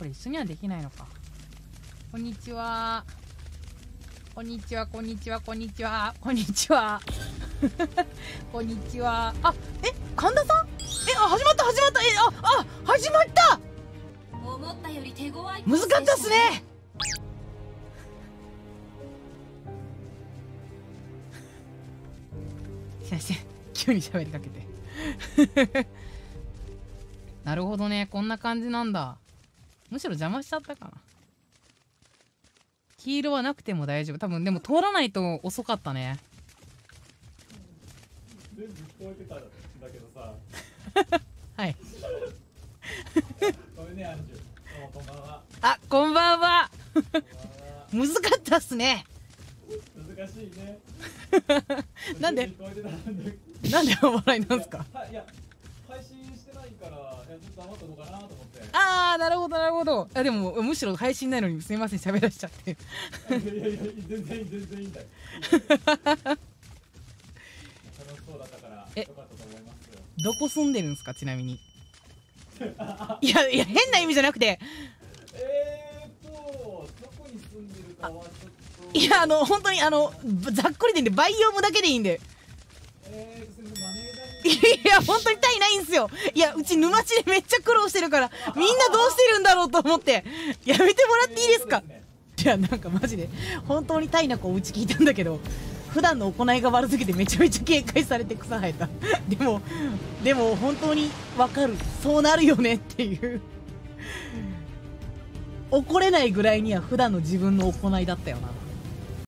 これ一緒にはできないのか。こんにちは。こんにちは、こんにちは、こんにちは、こんにちは。こんにちは。あ、神田さん？あ、始まった、始まった、始まった。思ったより手強い。難かったっすね。先生、急に喋りかけて。なるほどね、こんな感じなんだ。むしろ邪魔しちゃったかな。黄色はなくても大丈夫。多分でも通らないと遅かったね。全部聞こえてたんだけどさ。はい。ごめんね、アンジュ。こんばんは。あ、こんばんは。難かったっすね。難しいね。なんで笑いなんですか。いや、配信してないからずっと黙ったのかなと思って。ああ、なるほどなるほど。でもむしろ配信ないのにすみません、喋らしちゃって。いや全然いいんだよ。楽しそうだったから良かったと思いますよ。どこ住んでるんですか、ちなみに。いや変な意味じゃなくて。どこに住んでるかはちょっと。いや、本当にざっくりでいいんで、バイオームだけでいいんで。いや、本当に単位ないんですよ。いや、うち沼地でめっちゃ苦労してるから、みんなどうしてるんだろうと思って、やめてもらっていいですか。いや、なんかマジで、本当に単位なくおうち聞いたんだけど、普段の行いが悪すぎてめちゃめちゃ警戒されて草生えた。でも本当にわかる。そうなるよねっていう。怒れないぐらいには普段の自分の行いだったよな。